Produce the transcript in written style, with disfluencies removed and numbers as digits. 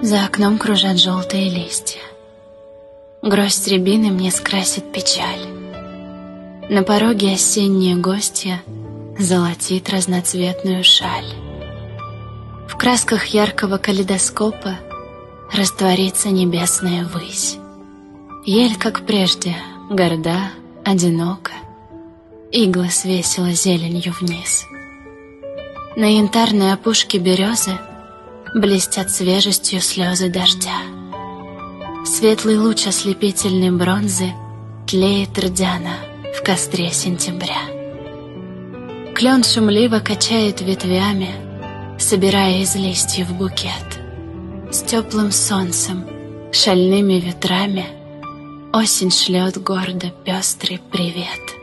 За окном кружат желтые листья. Гроздь рябины мне скрасит печаль. На пороге осенние гостья золотит разноцветную шаль. В красках яркого калейдоскопа растворится небесная высь. Ель, как прежде, горда, одинока, игла свесила зеленью вниз. На янтарной опушке березы блестят свежестью слезы дождя. Светлый луч ослепительной бронзы тлеет рдяно в костре сентября. Клен шумливо качает ветвями, собирая из листьев букет. С теплым солнцем, шальными ветрами осень шлет гордо пестрый привет.